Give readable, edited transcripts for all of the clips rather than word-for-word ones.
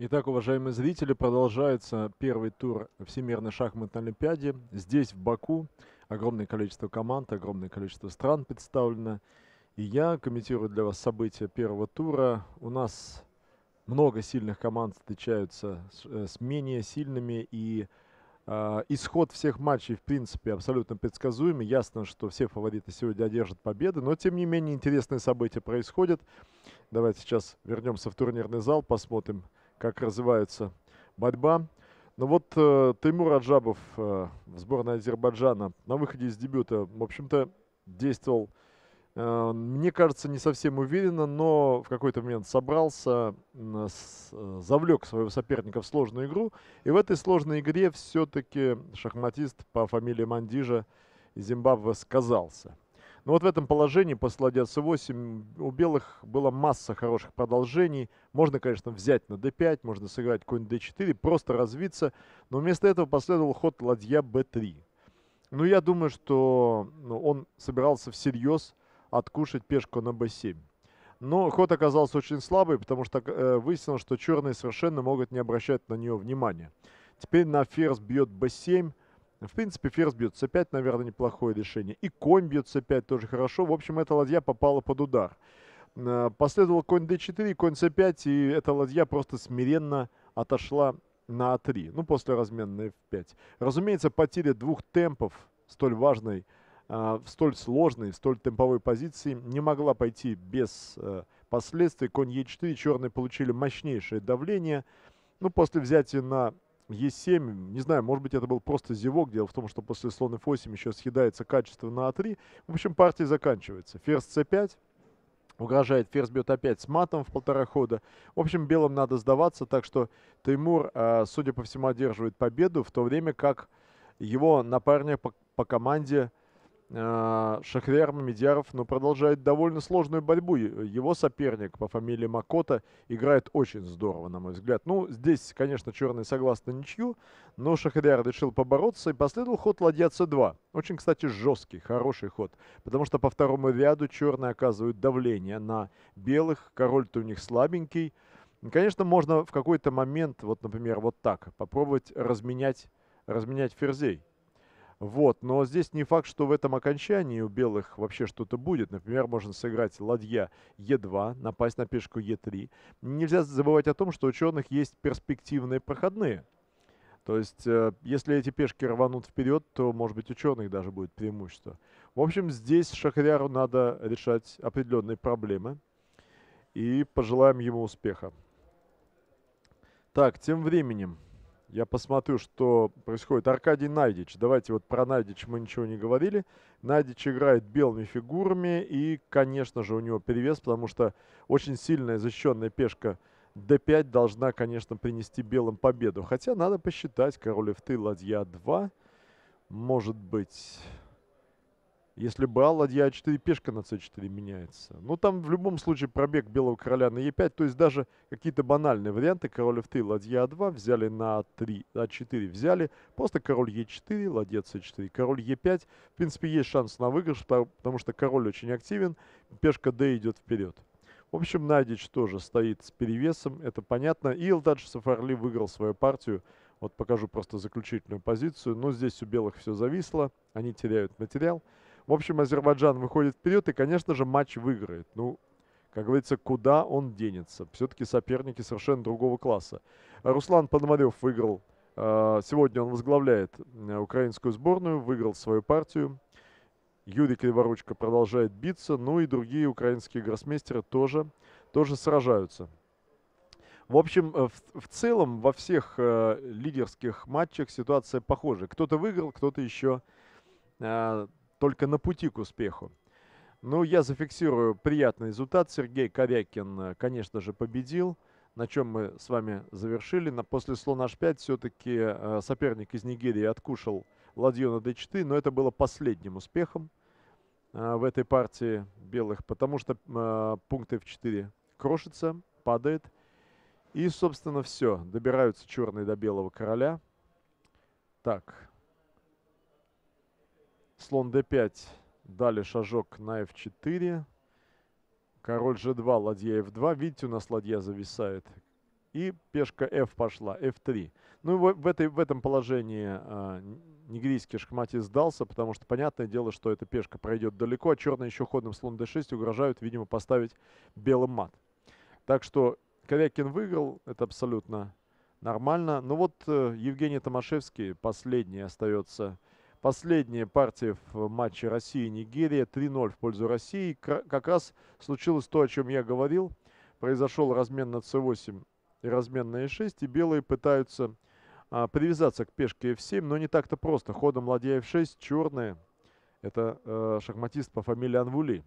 Итак, уважаемые зрители, продолжается первый тур Всемирной шахматной олимпиады. Здесь, в Баку, огромное количество команд, огромное количество стран представлено. И я комментирую для вас события первого тура. У нас много сильных команд встречаются с менее сильными. И исход всех матчей, в принципе, абсолютно предсказуемый. Ясно, что все фавориты сегодня одержат победы. Но, тем не менее, интересные события происходят. Давайте сейчас вернемся в турнирный зал, посмотрим, как развивается борьба. Ну вот Таймур Раджабов в сборной Азербайджана на выходе из дебюта, в общем-то, действовал, мне кажется, не совсем уверенно, но в какой-то момент собрался, завлек своего соперника в сложную игру. И в этой сложной игре все-таки шахматист по фамилии Мандижа из Зимбабве сказался. Но вот в этом положении после ладья c8 у белых была масса хороших продолжений. Можно, конечно, взять на d5, можно сыграть конь d4, просто развиться. Но вместо этого последовал ход ладья b3. Ну, я думаю, что он собирался всерьез откушать пешку на b7. Но ход оказался очень слабый, потому что выяснилось, что черные совершенно могут не обращать на нее внимания. Теперь на ферзь бьет b7. В принципе, ферзь бьет c5, наверное, неплохое решение. И конь бьет c5 тоже хорошо. В общем, эта ладья попала под удар. Последовал конь d4, конь c5, и эта ладья просто смиренно отошла на a3. Ну, после размена на f5. Разумеется, потеря двух темпов, столь важной, в столь сложной, в столь темповой позиции, не могла пойти без последствий. Конь e4, черные получили мощнейшее давление. Ну, после взятия на Е7, не знаю, может быть, это был просто зевок. Дело в том, что после слон F8 еще съедается качество на А3. В общем, партия заканчивается. Ферзь С5 угрожает. Ферзь бьет опять с матом в полтора хода. В общем, белым надо сдаваться. Так что Таймур, судя по всему, одерживает победу, в то время как его напарник по команде Шахрияр Мамедьяров, но продолжает довольно сложную борьбу. Его соперник по фамилии Макото играет очень здорово, на мой взгляд. Ну, здесь, конечно, черные согласны ничью, но Шахрияр решил побороться и последовал ход ладья c2. Очень, кстати, жесткий, хороший ход, потому что по второму ряду черные оказывают давление на белых. Король-то у них слабенький. Конечно, можно в какой-то момент, вот, например, вот так, попробовать разменять ферзей. Вот, но здесь не факт, что в этом окончании у белых вообще что-то будет. Например, можно сыграть ладья Е2, напасть на пешку Е3. Нельзя забывать о том, что у черных есть перспективные проходные. То есть, если эти пешки рванут вперед, то, может быть, у черных даже будет преимущество. В общем, здесь Шахрияру надо решать определенные проблемы. И пожелаем ему успеха. Так, тем временем я посмотрю, что происходит. Аркадий Найдич. Давайте вот про Найдича мы ничего не говорили. Найдич играет белыми фигурами. И, конечно же, у него перевес, потому что очень сильная защищенная пешка d5 должна, конечно, принести белым победу. Хотя надо посчитать. Король f3, ладья 2. Может быть, если бы а, ладья a4, пешка на c4 меняется. Ну, там в любом случае пробег белого короля на e5. То есть даже какие-то банальные варианты. Король f3, ладья a2, взяли на a3, a4 взяли. Просто король e4, ладья c4, король e5. В принципе, есть шанс на выигрыш, потому что король очень активен. Пешка d идет вперед. В общем, Найдич тоже стоит с перевесом. Это понятно. И Илдаджи Сафарли выиграл свою партию. Вот покажу просто заключительную позицию. Но здесь у белых все зависло. Они теряют материал. В общем, Азербайджан выходит вперед и, конечно же, матч выиграет. Ну, как говорится, куда он денется? Все-таки соперники совершенно другого класса. Руслан Пономарев выиграл. Сегодня он возглавляет украинскую сборную, выиграл свою партию. Юрий Криворучко продолжает биться. Ну и другие украинские гроссмейстеры тоже сражаются. В общем, в целом во всех лидерских матчах ситуация похожа. Кто-то выиграл, кто-то еще только на пути к успеху. Ну, я зафиксирую приятный результат. Сергей Карякин, конечно же, победил. На чем мы с вами завершили. После слона h5 все-таки соперник из Нигерии откушал ладью на d4. Но это было последним успехом в этой партии белых. Потому что пункт f4 крошится, падает. И, собственно, все. Добираются черные до белого короля. Так. Слон d5, дали шажок на f4, король g2, ладья f2. Видите, у нас ладья зависает. и пешка f пошла, f3. Ну и в этом положении нигерийский шахматист сдался, потому что понятное дело, что эта пешка пройдет далеко, а черные еще ходом слон d6 угрожают, видимо, поставить белым мат. Так что Карякин выиграл, это абсолютно нормально. Но вот Евгений Томашевский последний остается. Последняя партия в матче России-Нигерия 3-0 в пользу России. Как раз случилось то, о чем я говорил. Произошел размен на c8 и размен на e6. И белые пытаются привязаться к пешке f7, но не так-то просто. Ходом ладья f6 черные. Это шахматист по фамилии Анвули.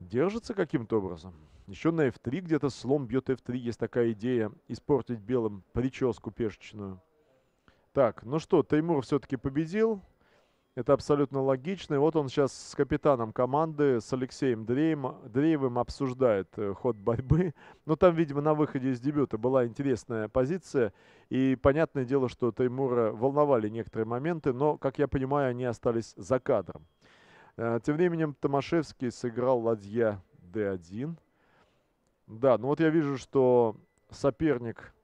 Держится каким-то образом. Еще на f3 где-то слон бьет f3. Есть такая идея испортить белым прическу пешечную. Так, ну что, Таймур все-таки победил. Это абсолютно логично. И вот он сейчас с капитаном команды, с Алексеем Дреевым обсуждает ход борьбы. Но там, видимо, на выходе из дебюта была интересная позиция. И понятное дело, что Таймура волновали некоторые моменты, но, как я понимаю, они остались за кадром. Тем временем Томашевский сыграл ладья d1. Да, ну вот я вижу, что соперник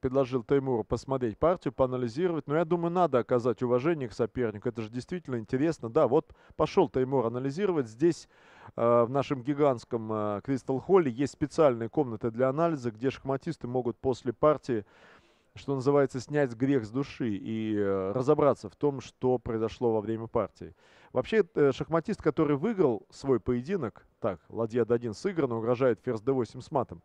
предложил Таймуру посмотреть партию, поанализировать. Но я думаю, надо оказать уважение к сопернику. Это же действительно интересно. Да, вот пошел Таймур анализировать. Здесь в нашем гигантском Кристалл-Холле есть специальные комнаты для анализа, где шахматисты могут после партии, что называется, снять грех с души и разобраться в том, что произошло во время партии. Вообще, шахматист, который выиграл свой поединок, так, ладья d1 сыграна, угрожает ферзь d8 с матом.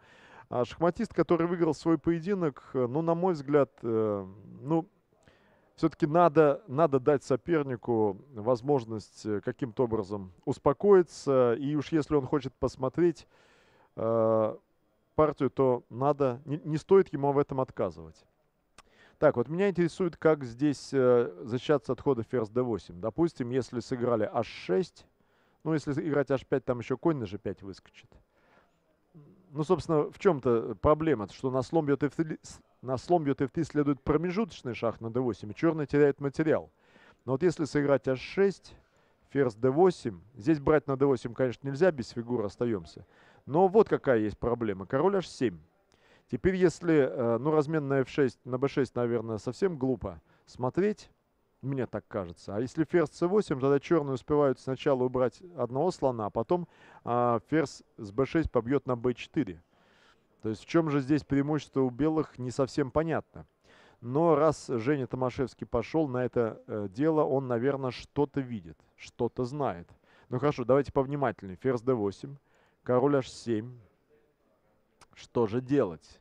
А шахматист, который выиграл свой поединок, ну, на мой взгляд, все-таки надо дать сопернику возможность каким-то образом успокоиться. И уж если он хочет посмотреть партию, то не стоит ему в этом отказывать. Так, вот меня интересует, как здесь защищаться от хода ферзь d8. Допустим, если сыграли h6, ну, если играть h5, там еще конь на g5 выскочит. Ну, собственно, в чем-то проблема, что на слон бьет f3 следует промежуточный шаг на d8, и черный теряет материал. Но вот если сыграть h6, ферзь d8, здесь брать на d8, конечно, нельзя, без фигур остаемся. Но вот какая есть проблема. Король h7. Теперь если, ну, размен на f6, на b6, наверное, совсем глупо смотреть, мне так кажется. А если ферзь c8, тогда черные успевают сначала убрать одного слона, а потом ферзь с b6 побьет на b4. То есть в чем же здесь преимущество у белых, не совсем понятно. Но раз Женя Томашевский пошел на это дело, он, наверное, что-то видит, что-то знает. Ну хорошо, давайте повнимательнее. Ферзь d8, король h7. Что же делать?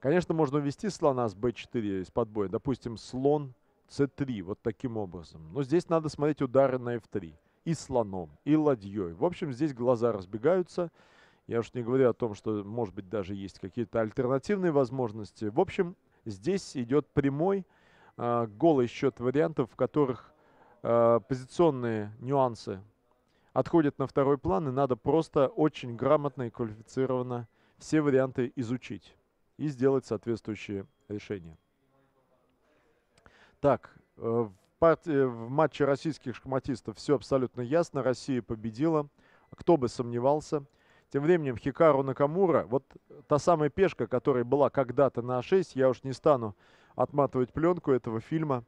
Конечно, можно увести слона с b4 из-под боя. Допустим, слон c3, вот таким образом. Но здесь надо смотреть удары на f3. И слоном, и ладьей. В общем, здесь глаза разбегаются. Я уж не говорю о том, что, может быть, даже есть какие-то альтернативные возможности. В общем, здесь идет прямой, голый счет вариантов, в которых позиционные нюансы отходят на второй план, и надо просто очень грамотно и квалифицированно все варианты изучить и сделать соответствующие решения. Так, в матче российских шахматистов все абсолютно ясно. Россия победила. Кто бы сомневался. Тем временем Хикару Накамура, вот та самая пешка, которая была когда-то на А6, я уж не стану отматывать пленку этого фильма.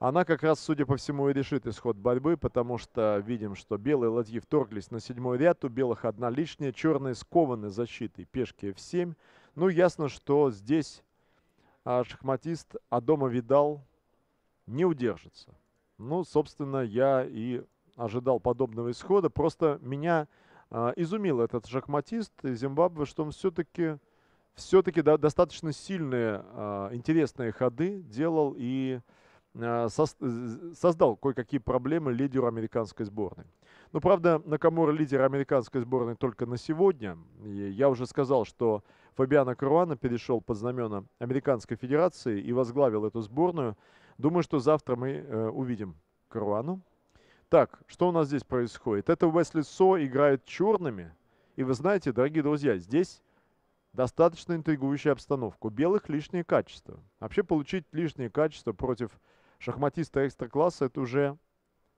Она как раз, судя по всему, и решит исход борьбы, потому что видим, что белые ладьи вторглись на седьмой ряд, у белых одна лишняя, черные скованы защитой пешки f7. Ну, ясно, что здесь шахматист Дома Видал не удержится. Ну, собственно, я и ожидал подобного исхода. Просто меня изумил этот шахматист из Зимбабве, что он все-таки достаточно сильные, интересные ходы делал и создал кое-какие проблемы лидеру американской сборной. Но, правда, Накамура лидер американской сборной только на сегодня. И я уже сказал, что Фабиано Каруана перешел под знамена Американской Федерации и возглавил эту сборную. Думаю, что завтра мы увидим Каруану. Так, что у нас здесь происходит? Это Уэсли Со играет черными. И вы знаете, дорогие друзья, здесь достаточно интригующая обстановка. У белых лишние качества. Вообще получить лишние качества против шахматиста экстракласса — это уже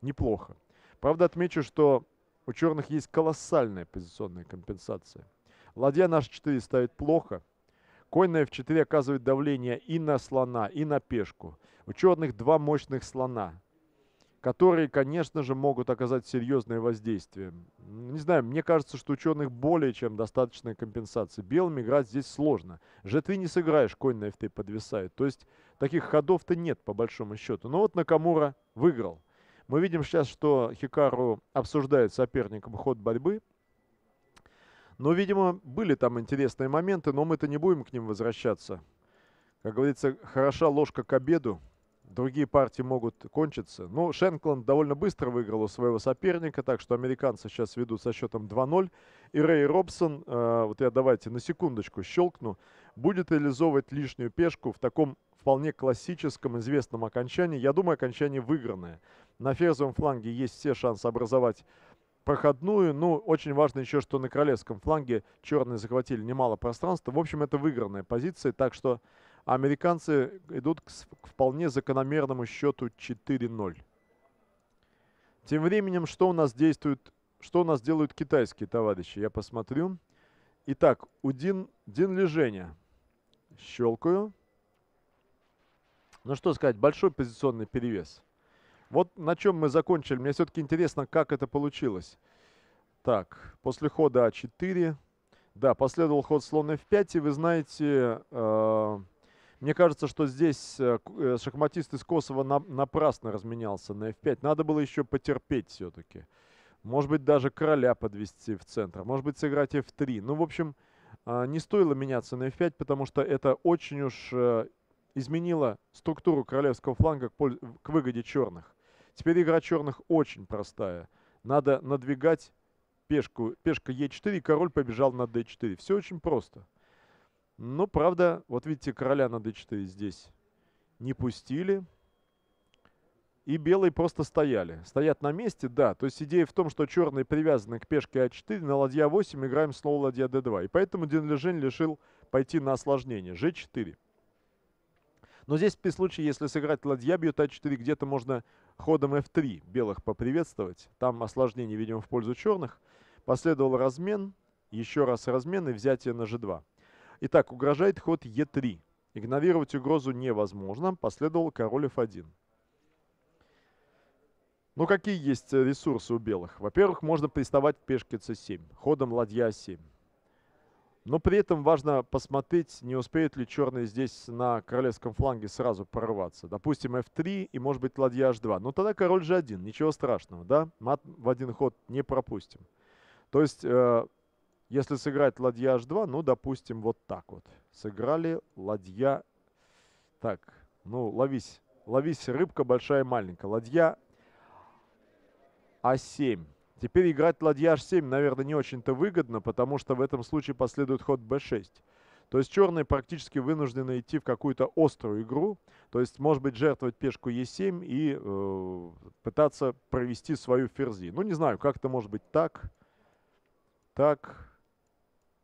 неплохо. Правда, отмечу, что у черных есть колоссальная позиционная компенсация. Ладья на h4 ставит плохо. Конь на f4 оказывает давление и на слона, и на пешку. У черных два мощных слона, которые, конечно же, могут оказать серьезное воздействие. Не знаю, мне кажется, что у черных более чем достаточная компенсация. Белым играть здесь сложно. G3 не сыграешь, конь на f3 подвисает. То есть таких ходов-то нет, по большому счету. Но вот Накамура выиграл. Мы видим сейчас, что Хикару обсуждает с соперником ход борьбы. Но, видимо, были там интересные моменты, но мы-то не будем к ним возвращаться. Как говорится, хороша ложка к обеду. Другие партии могут кончиться. Ну, Шенкланд довольно быстро выиграл у своего соперника, так что американцы сейчас ведут со счетом 2-0. И Рэй Робсон, вот я давайте на секундочку щелкну, будет реализовывать лишнюю пешку в таком вполне классическом, известном окончании. Я думаю, окончание выигранное. На ферзовом фланге есть все шансы образовать проходную. Ну, очень важно еще, что на королевском фланге черные захватили немало пространства. В общем, это выигранная позиция, так что американцы идут к вполне закономерному счету 4-0. Тем временем, что у нас делают китайские товарищи? Я посмотрю. Итак, у Дин Лижэня. Щелкаю. Ну что сказать, большой позиционный перевес. Вот на чем мы закончили. Мне все-таки интересно, как это получилось. Так, после хода А4. Да, последовал ход слона F5. И вы знаете... Мне кажется, что здесь шахматист из Косово напрасно разменялся на f5. Надо было еще потерпеть все-таки. Может быть, даже короля подвести в центр. Может быть, сыграть f3. Ну, в общем, не стоило меняться на f5, потому что это очень уж изменило структуру королевского фланга к выгоде черных. Теперь игра черных очень простая. Надо надвигать пешку. Пешка e4, и король побежал на d4. Все очень просто. Но, правда, вот видите, короля на d4 здесь не пустили. И белые просто стояли. Стоят на месте, да. То есть идея в том, что черные привязаны к пешке а4, на ладья 8 играем снова ладья d2. И поэтому Дин Лижэнь решил пойти на осложнение. g4. Но здесь при случае, если сыграть ладья бьет а4, где-то можно ходом f3 белых поприветствовать. Там осложнение, видимо, в пользу черных. Последовал размен, еще раз размен и взятие на g2. Итак, угрожает ход Е3. Игнорировать угрозу невозможно. Последовал король F1. Ну, какие есть ресурсы у белых? Во-первых, можно приставать к пешке c7, ходом ладья А7. Но при этом важно посмотреть, не успеют ли черные здесь на королевском фланге сразу прорваться. Допустим, F3 и, может быть, ладья H2. Но тогда король G1, ничего страшного, да? Мат в один ход не пропустим. То есть... Если сыграть ладья h2, ну, допустим, вот так вот. Сыграли ладья... Так, ну, ловись. Ловись, рыбка большая и маленькая. Ладья а7. Теперь играть ладья h7, наверное, не очень-то выгодно, потому что в этом случае последует ход b6. То есть черные практически вынуждены идти в какую-то острую игру. То есть, может быть, жертвовать пешку e7 и пытаться провести свою ферзи. Ну, не знаю, как-то может быть так. Так...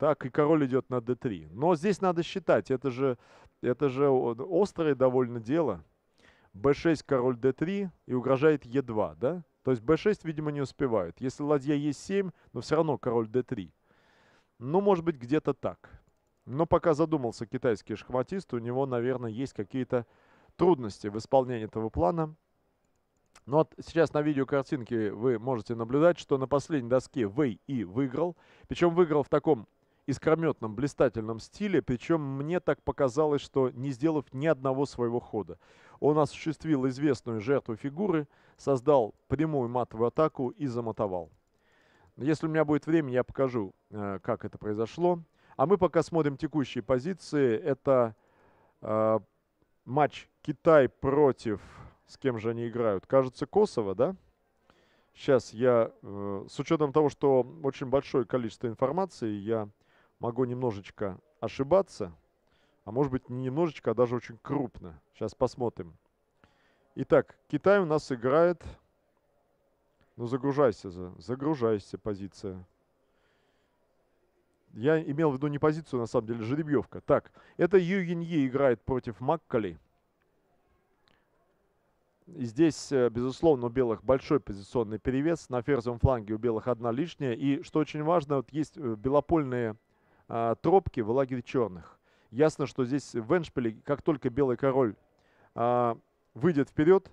Так, и король идет на d3. Но здесь надо считать, это же острое довольно дело. b6, король d3 и угрожает e2, да? То есть b6, видимо, не успевают. Если ладья e7, но все равно король d3. Ну, может быть, где-то так. Но пока задумался китайский шахматист, у него, наверное, есть какие-то трудности в исполнении этого плана. Но вот сейчас на видеокартинке вы можете наблюдать, что на последней доске Вэй И выиграл. Причем выиграл в таком... искрометном, блистательном стиле, причем мне так показалось, что не сделав ни одного своего хода. Он осуществил известную жертву фигуры, создал прямую матовую атаку и замотовал. Если у меня будет время, я покажу, как это произошло. А мы пока смотрим текущие позиции. Это матч Китай против... С кем же они играют? Кажется, Косово, да? Сейчас я, с учетом того, что очень большое количество информации, я... Могу немножечко ошибаться, а может быть не немножечко, а даже очень крупно. Сейчас посмотрим. Итак, Китай у нас играет... Ну, загружайся, позиция. Я имел в виду не позицию, на самом деле, жеребьевка. Так, это Ю Йиньи играет против Маккали. И здесь, безусловно, у белых большой позиционный перевес. На ферзовом фланге у белых одна лишняя. И, что очень важно, вот есть белопольные... тропки в лагерь черных. Ясно, что здесь в эндшпиле, как только белый король выйдет вперед,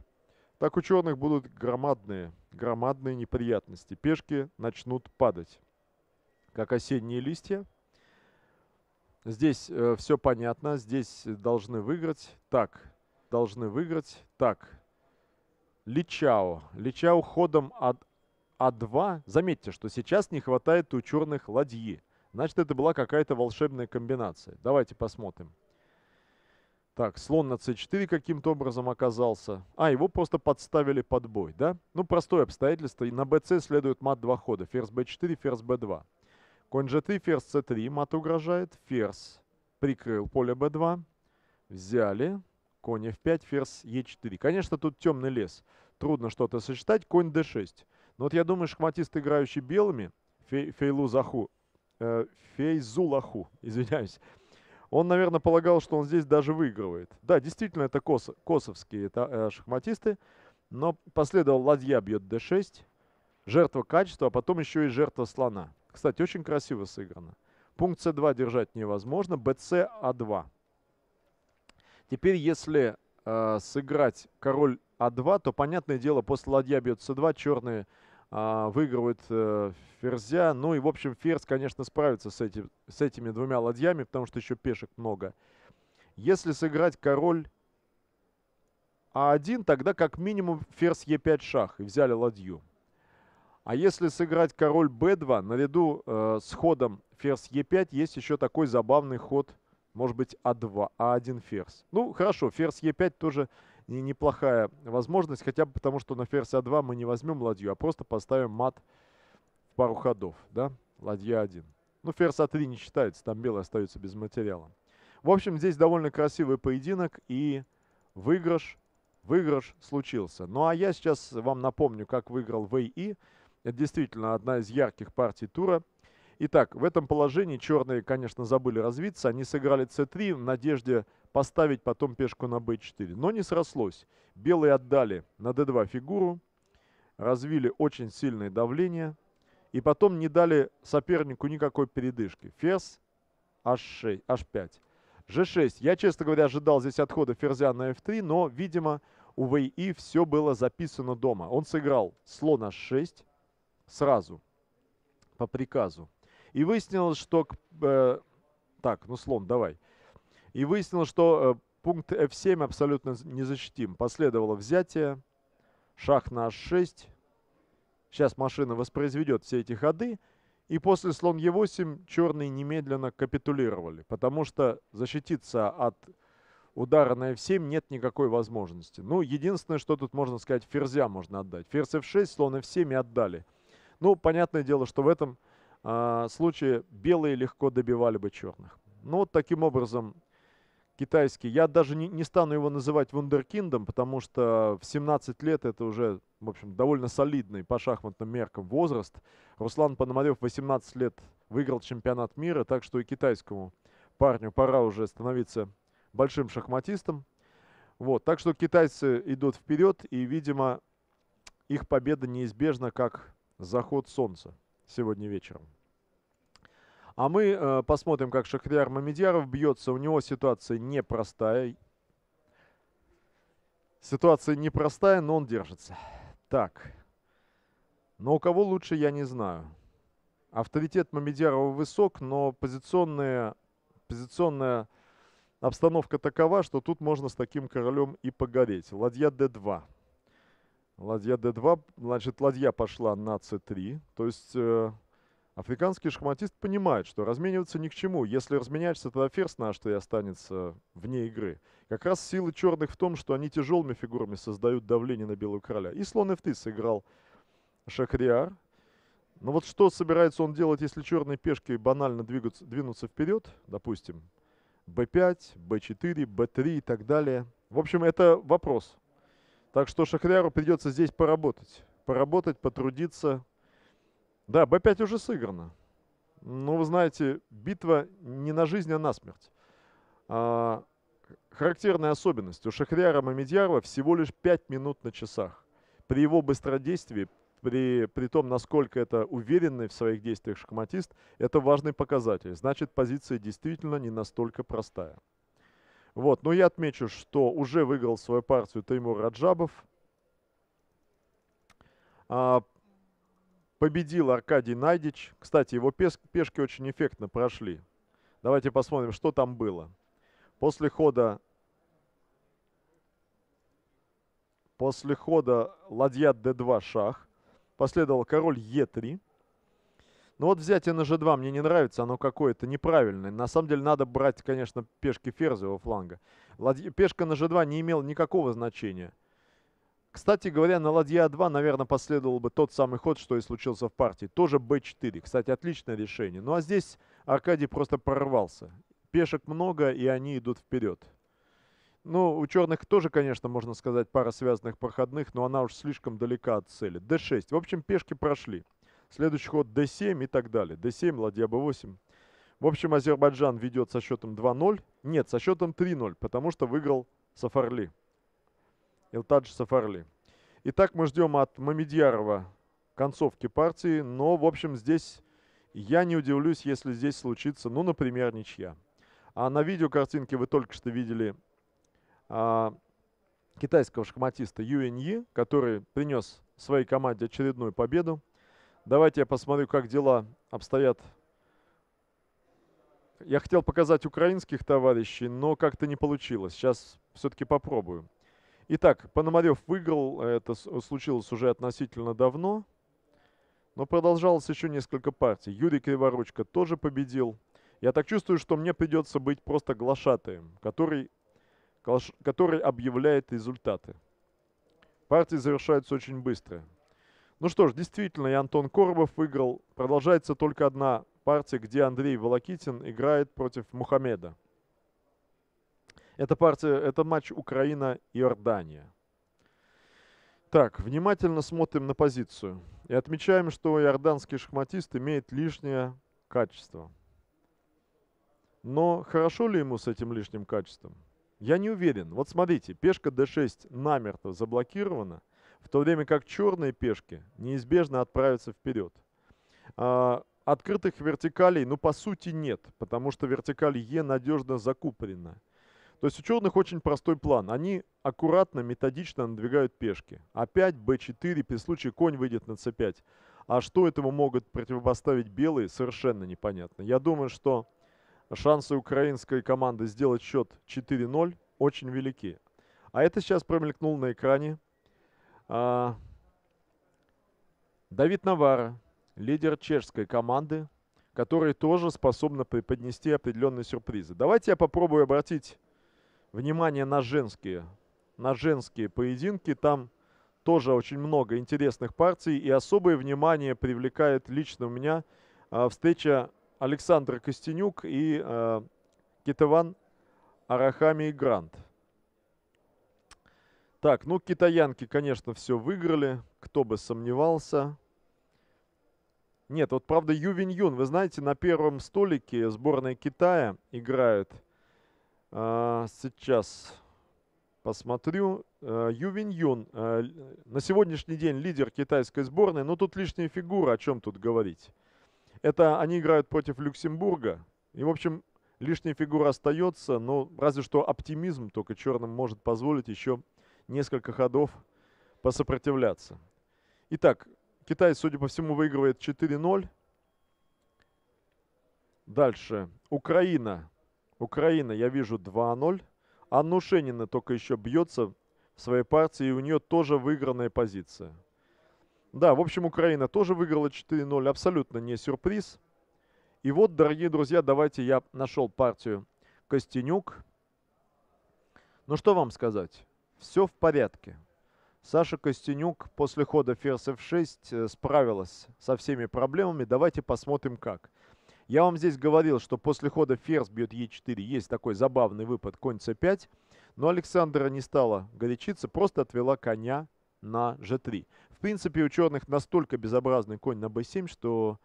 так у черных будут громадные неприятности. Пешки начнут падать, как осенние листья. Здесь все понятно, здесь должны выиграть так, Ли Чао. Ли Чао ходом от А2. Заметьте, что сейчас не хватает у черных ладьи. Значит, это была какая-то волшебная комбинация. Давайте посмотрим. Так, слон на c4 каким-то образом оказался. А, его просто подставили под бой, да? Ну, простое обстоятельство. И на bc следует мат два хода. Ферзь b4, ферзь b2. Конь g3, ферзь c3. Мат угрожает. Ферзь прикрыл поле b2. Взяли. Конь f5, ферзь e4. Конечно, тут темный лес. Трудно что-то сочетать. Конь d6. Но вот я думаю, шахматист, играющий белыми, Фейзулаху, извиняюсь, он, наверное, полагал, что он здесь даже выигрывает. Да, действительно, это косовские шахматисты, но последовал ладья бьет d6, жертва качества, а потом еще и жертва слона. Кстати, очень красиво сыграно. Пункт c2 держать невозможно, bc a2. Теперь, если сыграть король a2, то, понятное дело, после ладья бьет c2 черные выигрывают ферзя. Ну и, в общем, ферзь, конечно, справится с этими двумя ладьями, потому что еще пешек много. Если сыграть король А1, тогда как минимум ферзь Е5 шах, и взяли ладью. А если сыграть король Б2, наряду с ходом ферзь Е5 есть еще такой забавный ход, может быть, А2, А1 ферзь. Ну, хорошо, ферзь Е5 тоже неплохая возможность, хотя бы потому, что на ферзь А2 мы не возьмем ладью, а просто поставим мат в пару ходов, да, ладья 1. Ну, ферзь А3 не считается, там белый остается без материала. В общем, здесь довольно красивый поединок, и выигрыш случился. Ну, а я сейчас вам напомню, как выиграл Вэй И. Это действительно одна из ярких партий тура. Итак, в этом положении черные, конечно, забыли развиться. Они сыграли c3 в надежде поставить потом пешку на b4. Но не срослось. Белые отдали на d2 фигуру, развили очень сильное давление. И потом не дали сопернику никакой передышки. Ферзь h6, h5. g6. Я, честно говоря, ожидал здесь отхода ферзя на f3, но, видимо, у Вэй И все было записано дома. Он сыграл слон h6 сразу, по приказу. И выяснилось, что... пункт f7 абсолютно незащитим. Последовало взятие, шах на h6. Сейчас машина воспроизведет все эти ходы. И после слон e8 черные немедленно капитулировали, потому что защититься от удара на f7 нет никакой возможности. Ну, единственное, что тут можно сказать, ферзя можно отдать. Ферзь f6, слон f7 и отдали. Ну, понятное дело, что в этом... случае белые легко добивали бы черных. Ну вот таким образом китайский, я даже не стану его называть вундеркиндом, потому что в 17 лет это уже, в общем, довольно солидный по шахматным меркам возраст. Руслан Пономарев 18 лет выиграл чемпионат мира, так что и китайскому парню пора уже становиться большим шахматистом. Вот, так что китайцы идут вперед, и, видимо, их победа неизбежна, как заход солнца сегодня вечером. А мы посмотрим, как Шахрияр Мамедьяров бьется. У него ситуация непростая. Ситуация непростая, но он держится. Так. Но у кого лучше, я не знаю. Авторитет Мамедьярова высок, но позиционная обстановка такова, что тут можно с таким королем и погореть. Ладья d2. Ладья d2, значит, ладья пошла на c3. То есть африканский шахматист понимает, что размениваться ни к чему. Если разменяешься, тогда ферзь на h3 останется вне игры. Как раз сила черных в том, что они тяжелыми фигурами создают давление на белого короля. И слон f3 сыграл Шахрияр. Но вот что собирается он делать, если черные пешки банально двинутся вперед? Допустим, b5, b4, b3 и так далее. В общем, это вопрос. Так что Шахрияру придется здесь поработать. Потрудиться. Да, b5 уже сыграно. Но вы знаете, битва не на жизнь, а на смерть. Характерная особенность. У Шахрияра Мамедьярова всего лишь 5 минут на часах. При его быстродействии при том, насколько это уверенный в своих действиях шахматист, это важный показатель. Значит, позиция действительно не настолько простая. Вот, но я отмечу, что уже выиграл свою партию Таймур Раджабов. Победил Аркадий Найдич. Кстати, его пешки очень эффектно прошли. Давайте посмотрим, что там было. После хода ладья d2 шах, последовал король e3. Ну вот взятие на g2 мне не нравится, оно какое-то неправильное. На самом деле надо брать, конечно, пешки ферзевого фланга. Пешка на g2 не имела никакого значения. Кстати говоря, на ладья a2, наверное, последовал бы тот самый ход, что и случился в партии. Тоже b4. Кстати, отличное решение. Ну а здесь Аркадий просто прорвался. Пешек много, и они идут вперед. Ну, у черных тоже, конечно, можно сказать, пара связанных проходных, но она уж слишком далека от цели. d6. В общем, пешки прошли. Следующий ход d7 и так далее. d7, ладья b8. В общем, Азербайджан ведет со счетом 2-0. Нет, со счетом 3-0, потому что выиграл Сафарли. Илдаджи Сафарли. Итак, мы ждем от Мамедьярова концовки партии, но, в общем, здесь я не удивлюсь, если здесь случится, ну, например, ничья. А на видеокартинке вы только что видели китайского шахматиста Ю Йиньи, который принес своей команде очередную победу. Давайте я посмотрю, как дела обстоят. Я хотел показать украинских товарищей, но как-то не получилось. Сейчас все-таки попробую. Итак, Пономарев выиграл. Это случилось уже относительно давно, но продолжалось еще несколько партий. Юрий Криворучко тоже победил. Я так чувствую, что мне придется быть просто глашатаем, который объявляет результаты. Партии завершаются очень быстро. Ну что ж, действительно, и Антон Коробов выиграл. Продолжается только одна партия, где Андрей Волокитин играет против Мухаммеда. Это матч Украина-Иордания. Так, внимательно смотрим на позицию. И отмечаем, что иорданский шахматист имеет лишнее качество. Но хорошо ли ему с этим лишним качеством? Я не уверен. Вот смотрите, пешка d6 намертво заблокирована, в то время как черные пешки неизбежно отправятся вперед. Открытых вертикалей, ну, по сути, нет, потому что вертикаль Е надежно закупорена. То есть у черных очень простой план. Они аккуратно, методично надвигают пешки. А5, b4, при случае конь выйдет на c5. А что этому могут противопоставить белые, совершенно непонятно. Я думаю, что шансы украинской команды сделать счет 4-0 очень велики. А это сейчас промелькнул на экране Давид Навара, лидер чешской команды, который тоже способен преподнести определенные сюрпризы. Давайте я попробую обратить внимание на женские поединки. Там тоже очень много интересных партий. И особое внимание привлекает лично у меня встреча Александра Костенюк и Китаван Арахами и Грант. Так, ну китаянки, конечно, все выиграли. Кто бы сомневался. Нет, вот правда Ю Виньюн, вы знаете, на первом столике сборная Китая играет. Сейчас посмотрю. Ю Виньюн на сегодняшний день лидер китайской сборной. Но тут лишняя фигура, о чем тут говорить. Это они играют против Люксембурга. И, в общем, лишняя фигура остается. Но разве что оптимизм только черным может позволить еще несколько ходов посопротивляться. Итак, Китай, судя по всему, выигрывает 4-0. Дальше. Украина. Украина, я вижу, 2-0. Анна Ушенина только еще бьется в своей партии. И у нее тоже выигранная позиция. Да, в общем, Украина тоже выиграла 4-0. Абсолютно не сюрприз. И вот, дорогие друзья, давайте я нашел партию Костенюк. Ну, что вам сказать? Все в порядке. Саша Костенюк после хода ферзь f6 справилась со всеми проблемами. Давайте посмотрим, как. Я вам здесь говорил, что после хода ферзь бьет e4. Есть такой забавный выпад конь c5. Но Александра не стала горячиться, просто отвела коня на g3. В принципе, у черных настолько безобразный конь на b7, что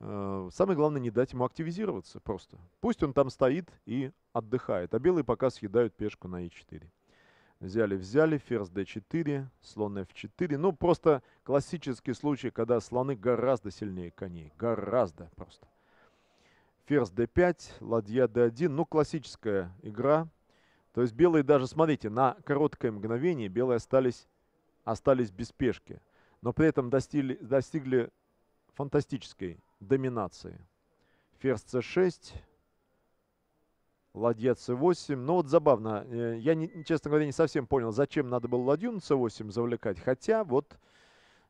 самое главное не дать ему активизироваться просто. Пусть он там стоит и отдыхает, а белые пока съедают пешку на e4. Взяли-взяли, ферзь d4, слон f4. Ну, просто классический случай, когда слоны гораздо сильнее коней. Гораздо просто. Ферзь d5, ладья d1. Ну, классическая игра. То есть белые даже, смотрите, на короткое мгновение белые остались без пешки. Но при этом достигли фантастической доминации. Ферзь c6. Ладья c8. Ну вот забавно, я, честно говоря, не совсем понял, зачем надо было ладью на c8 завлекать. Хотя вот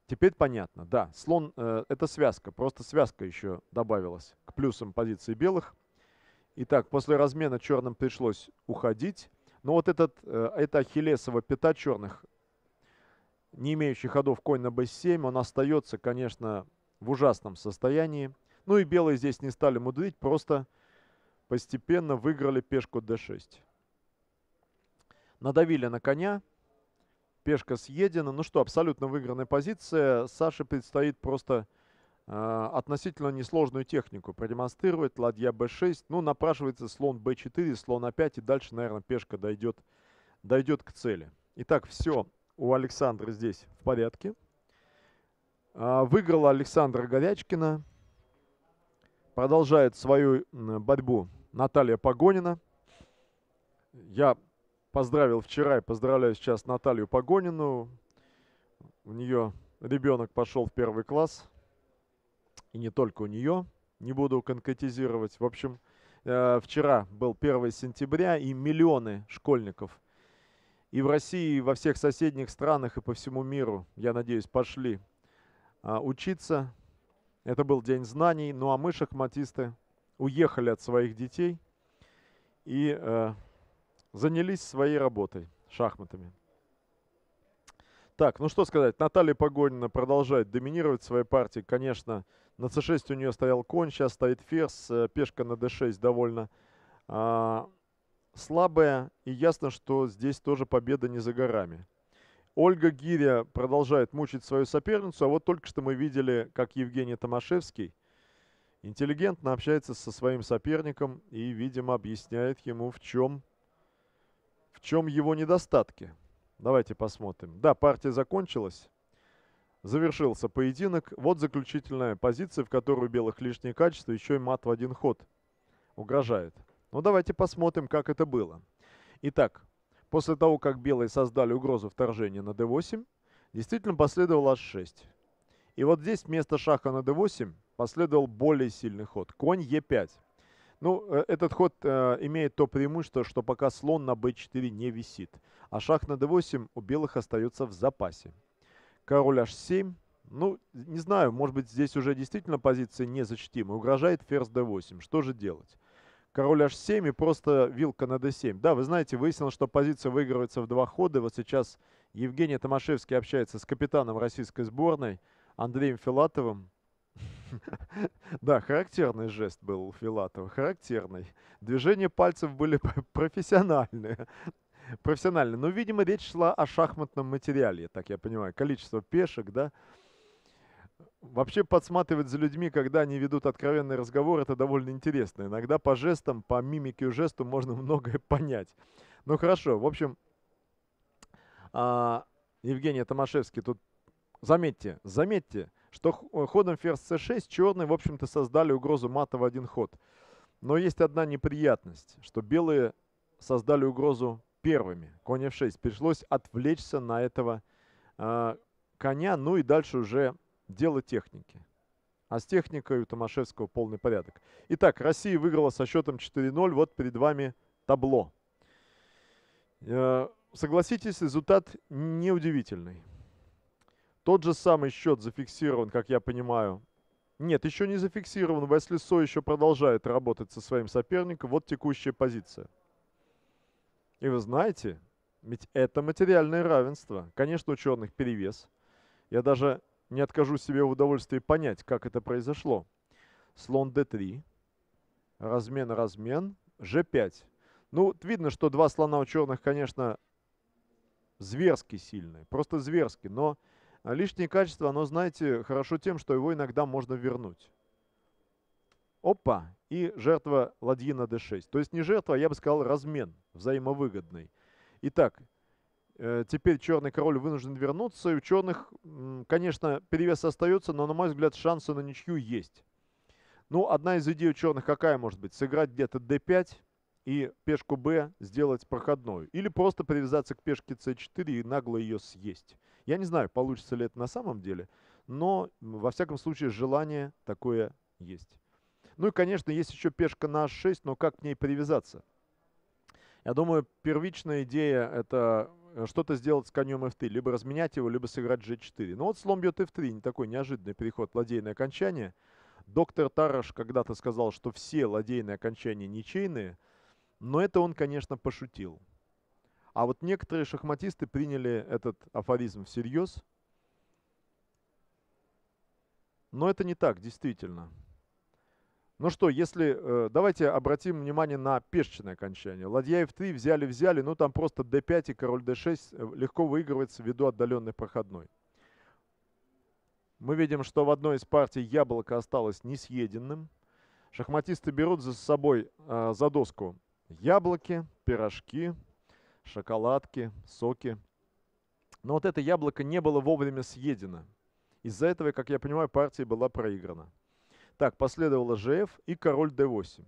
теперь понятно. Да, слон, это связка, просто связка еще добавилась к плюсам позиции белых. Итак, после размена черным пришлось уходить. Но вот это ахиллесова пята черных, не имеющий ходов конь на b7, он остается, конечно, в ужасном состоянии. Ну и белые здесь не стали мудрить, просто... Постепенно выиграли пешку d6. Надавили на коня. Пешка съедена. Ну что, абсолютно выигранная позиция. Саше предстоит просто относительно несложную технику продемонстрировать. Ладья b6. Ну, напрашивается слон b4, слон a5. И дальше, наверное, пешка дойдет к цели. Итак, все у Александра здесь в порядке. Выиграла Александра Горячкина. Продолжает свою борьбу Наталья Погонина. Я поздравил вчера и поздравляю сейчас Наталью Погонину. У нее ребенок пошел в 1 класс. И не только у нее. Не буду конкретизировать. В общем, вчера был 1 сентября, и миллионы школьников и в России, и во всех соседних странах, и по всему миру, я надеюсь, пошли учиться. Это был День знаний, ну а мы, шахматисты, уехали от своих детей и занялись своей работой, шахматами. Так, ну что сказать, Наталья Погонина продолжает доминировать в своей партии. Конечно, на c6 у нее стоял конь, сейчас стоит ферзь, пешка на d6 довольно слабая. И ясно, что здесь тоже победа не за горами. Ольга Гиря продолжает мучить свою соперницу, а вот только что мы видели, как Евгений Томашевский интеллигентно общается со своим соперником и, видимо, объясняет ему, в чем его недостатки. Давайте посмотрим. Да, партия закончилась, завершился поединок. Вот заключительная позиция, в которую у белых лишнее качество, еще и мат в один ход угрожает. Ну, давайте посмотрим, как это было. Итак. После того, как белые создали угрозу вторжения на d8, действительно последовал h6. И вот здесь вместо шаха на d8 последовал более сильный ход. Конь e5. Ну, этот ход имеет то преимущество, что пока слон на b4 не висит. А шах на d8 у белых остается в запасе. Король h7. Ну, не знаю, может быть, здесь уже действительно позиция незащитима. Угрожает ферзь d8. Что же делать? Король h7 и просто вилка на d7. Да, вы знаете, выяснилось, что позиция выигрывается в 2 хода. Вот сейчас Евгений Томашевский общается с капитаном российской сборной Андреем Филатовым. Да, характерный жест был у Филатова, характерный. Движения пальцев были профессиональные. Но, видимо, речь шла о шахматном материале, так я понимаю. Количество пешек, да. Вообще подсматривать за людьми, когда они ведут откровенный разговор, это довольно интересно. Иногда по жестам, по мимике и жесту можно многое понять. Ну хорошо, в общем, Евгений Томашевский тут, заметьте, что ходом ферзь c6 черные, в общем-то, создали угрозу мата в 1 ход. Но есть одна неприятность, что белые создали угрозу первыми. Конь f6, пришлось отвлечься на этого коня, ну и дальше уже... Дело техники. А с техникой у Томашевского полный порядок. Итак, Россия выиграла со счетом 4-0. Вот перед вами табло. Согласитесь, результат неудивительный. Тот же самый счет зафиксирован, как я понимаю. Нет, еще не зафиксирован. Весли Со еще продолжает работать со своим соперником. Вот текущая позиция. И вы знаете, ведь это материальное равенство. Конечно, у черных перевес. Я даже... Не откажу себе в удовольствии понять, как это произошло. Слон d3. Размен. g5. Ну, видно, что два слона у черных, конечно, зверски сильные. Просто зверски. Но лишнее качество, оно, знаете, хорошо тем, что его иногда можно вернуть. Опа! И жертва ладьи на d6. То есть не жертва, я бы сказал, размен взаимовыгодный. Итак, Теперь черный король вынужден вернуться, и у черных, конечно, перевес остается, но, на мой взгляд, шансы на ничью есть. Ну, одна из идей у черных какая может быть? Сыграть где-то d5 и пешку b сделать проходную. Или просто привязаться к пешке c4 и нагло ее съесть. Я не знаю, получится ли это на самом деле, но, во всяком случае, желание такое есть. Ну и, конечно, есть еще пешка на h6, но как к ней привязаться? Я думаю, первичная идея – это что-то сделать с конем f3, либо разменять его, либо сыграть g4. Но вот слон бьет f3, не такой неожиданный переход, ладейное окончание. Доктор Тараш когда-то сказал, что все ладейные окончания ничейные, но это он, конечно, пошутил. А вот некоторые шахматисты приняли этот афоризм всерьез. Но это не так, действительно. Ну что, если давайте обратим внимание на пешечное окончание. Ладья f3 взяли-взяли, ну там просто d5 и король d6 легко выигрывается ввиду отдаленной проходной. Мы видим, что в одной из партий яблоко осталось несъеденным. Шахматисты берут за собой за доску яблоки, пирожки, шоколадки, соки. Но вот это яблоко не было вовремя съедено. Из-за этого, как я понимаю, партия была проиграна. Так, последовало gf и король d8.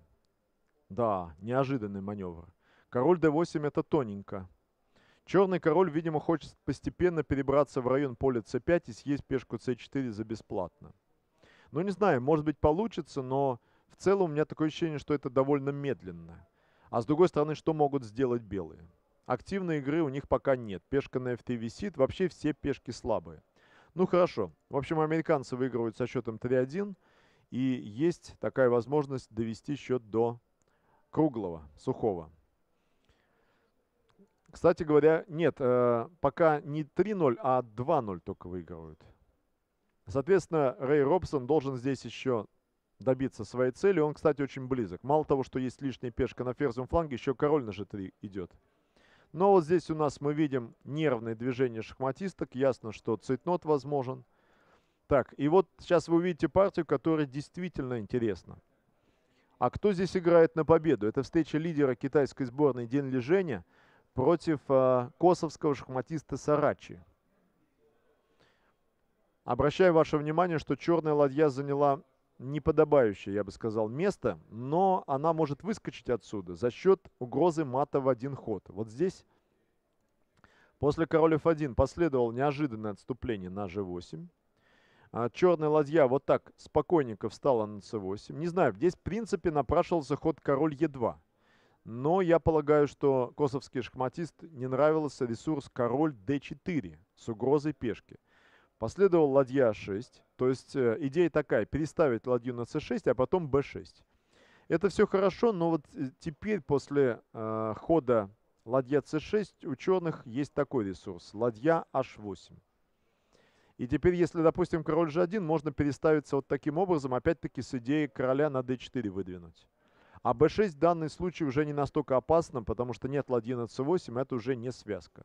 Да, неожиданный маневр. Король d8 это тоненько. Черный король, видимо, хочет постепенно перебраться в район поля c5 и съесть пешку c4 за бесплатно. Ну, не знаю, может быть получится, но в целом у меня такое ощущение, что это довольно медленно. А с другой стороны, что могут сделать белые? Активной игры у них пока нет. Пешка на f3 висит, вообще все пешки слабые. Ну, хорошо. В общем, американцы выигрывают со счетом 3-1. И есть такая возможность довести счет до круглого, сухого. Кстати говоря, нет, пока не 3-0, а 2-0 только выигрывают. Соответственно, Рэй Робсон должен здесь еще добиться своей цели. Он, кстати, очень близок. Мало того, что есть лишняя пешка на ферзевом фланге, еще король на g3 идет. Но вот здесь у нас мы видим нервное движение шахматисток. Ясно, что цейтнот возможен. Так, и вот сейчас вы увидите партию, которая действительно интересна. А кто здесь играет на победу? Это встреча лидера китайской сборной Дин Лижэня против косовского шахматиста Сарачи. Обращаю ваше внимание, что черная ладья заняла неподобающее, я бы сказал, место, но она может выскочить отсюда за счет угрозы мата в один ход. Вот здесь после короля f1 последовало неожиданное отступление на g8. Черная ладья вот так спокойненько встала на c8. Не знаю, здесь в принципе напрашивался ход король e2. Но я полагаю, что косовский шахматист не нравился ресурс король d4 с угрозой пешки. Последовал ладья a6. То есть идея такая, переставить ладью на c6, а потом b6. Это все хорошо, но вот теперь после хода ладья c6 у черных есть такой ресурс, ладья h8. И теперь, если, допустим, король g1, можно переставиться вот таким образом, опять-таки с идеей короля на d4 выдвинуть. А b6 в данный случай уже не настолько опасно, потому что нет ладьи на c8, это уже не связка.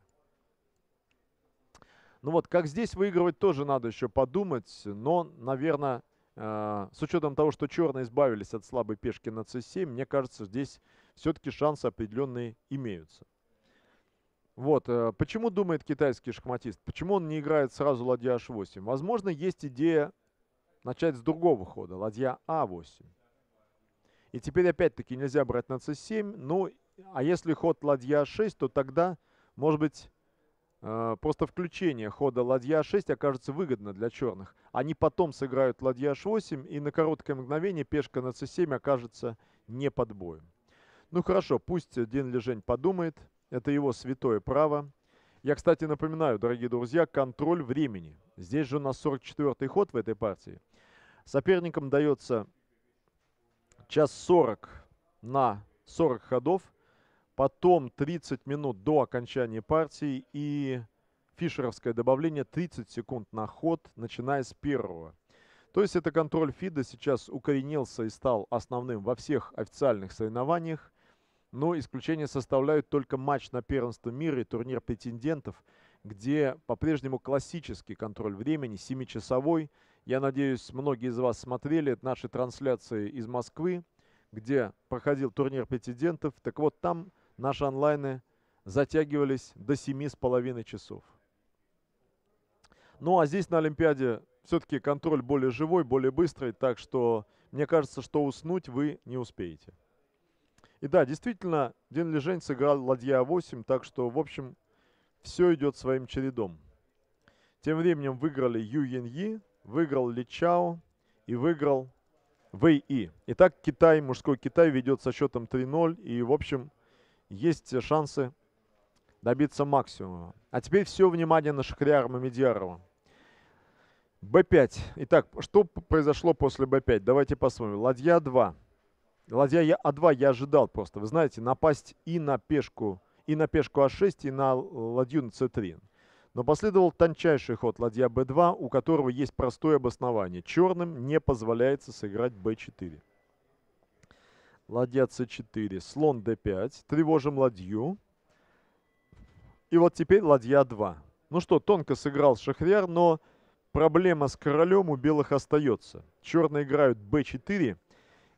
Ну вот, как здесь выигрывать, тоже надо еще подумать, но, наверное, с учетом того, что черные избавились от слабой пешки на c7, мне кажется, здесь все-таки шансы определенные имеются. Вот, почему думает китайский шахматист? Почему он не играет сразу ладья h8? Возможно, есть идея начать с другого хода, ладья a8. И теперь опять-таки нельзя брать на c7. Ну, а если ход ладья a6, то тогда, может быть, просто включение хода ладья a6 окажется выгодно для черных. Они потом сыграют ладья h8, и на короткое мгновение пешка на c7 окажется не под боем. Ну хорошо, пусть Дин Лижэнь подумает. Это его святое право. Я, кстати, напоминаю, дорогие друзья, контроль времени. Здесь же у нас 44-й ход в этой партии. Соперникам дается час 40 на 40 ходов, потом 30 минут до окончания партии и фишеровское добавление 30 секунд на ход, начиная с первого. То есть это контроль ФИДа сейчас укоренился и стал основным во всех официальных соревнованиях. Но исключение составляют только матч на первенство мира и турнир претендентов, где по-прежнему классический контроль времени, 7-часовой. Я надеюсь, многие из вас смотрели наши трансляции из Москвы, где проходил турнир претендентов. Так вот, там наши онлайны затягивались до 7,5 часов. Ну а здесь на Олимпиаде все-таки контроль более живой, более быстрый, так что мне кажется, что уснуть вы не успеете. И да, действительно, Дин Лижэнь сыграл ладья А8, так что, в общем, все идет своим чередом. Тем временем выиграли Ю Йиньи, выиграл Ли Чао и выиграл Вэй И. Итак, Китай, мужской Китай ведет со счетом 3-0 и, в общем, есть шансы добиться максимума. А теперь все внимание на Шахрияра Мамедьярова. Б5. Итак, что произошло после Б5? Давайте посмотрим. Ладья 2. Ладья А2 я ожидал просто. Вы знаете, напасть и на пешку А6, и на ладью на С3. Но последовал тончайший ход ладья b2, у которого есть простое обоснование. Черным не позволяется сыграть b4. Ладья c4, слон d5, тревожим ладью. И вот теперь ладья 2. Ну что, тонко сыграл Шахрияр, но проблема с королем у белых остается. Черные играют b4,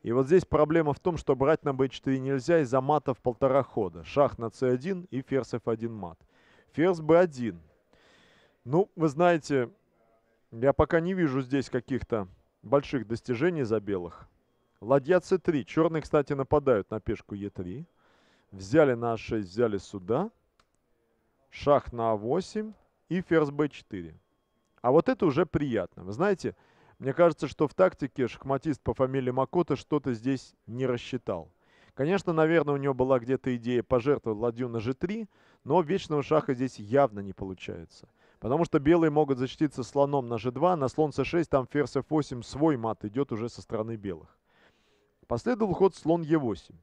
и вот здесь проблема в том, что брать на b4 нельзя из-за мата в полтора хода. Шах на c1 и ферзь f1 мат. Ферзь b1. Ну, вы знаете, я пока не вижу здесь каких-то больших достижений за белых. Ладья c3. Черные, кстати, нападают на пешку e3. Взяли на a6, взяли сюда. Шах на a8 и ферзь b4. А вот это уже приятно. Вы знаете, мне кажется, что в тактике шахматист по фамилии Макото что-то здесь не рассчитал. Конечно, наверное, у него была где-то идея пожертвовать ладью на g3, но вечного шаха здесь явно не получается. Потому что белые могут защититься слоном на g2, на слон c6, там ферзь f8, свой мат идет уже со стороны белых. Последовал ход слон e8.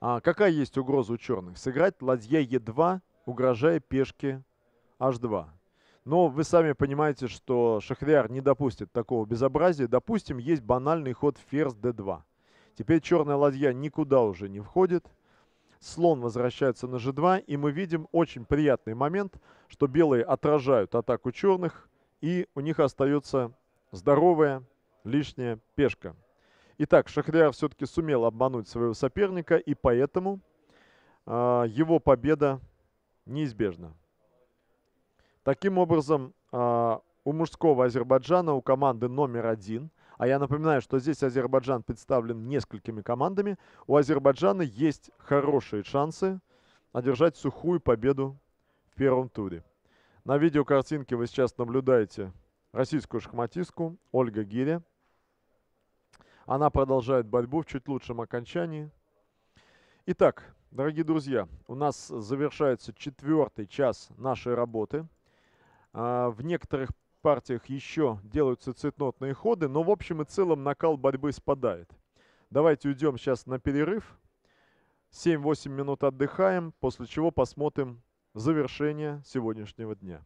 А какая есть угроза у черных? Сыграть ладья e2, угрожая пешке h2. Но вы сами понимаете, что Шахрияр не допустит такого безобразия. Допустим, есть банальный ход ферзь d2. Теперь черная ладья никуда уже не входит. Слон возвращается на g2, и мы видим очень приятный момент, что белые отражают атаку черных, и у них остается здоровая лишняя пешка. Итак, Шахрияр все-таки сумел обмануть своего соперника, и поэтому его победа неизбежна. Таким образом, у мужского Азербайджана, у команды номер 1, а я напоминаю, что здесь Азербайджан представлен несколькими командами. У Азербайджана есть хорошие шансы одержать сухую победу в первом туре. На видеокартинке вы сейчас наблюдаете российскую шахматистку Ольга Гиря. Она продолжает борьбу в чуть лучшем окончании. Итак, дорогие друзья, у нас завершается 4-й час нашей работы. В некоторых партиях еще делаются цветнотные ходы, но в общем и целом накал борьбы спадает. Давайте уйдем сейчас на перерыв. 7-8 минут отдыхаем, после чего посмотрим завершение сегодняшнего дня.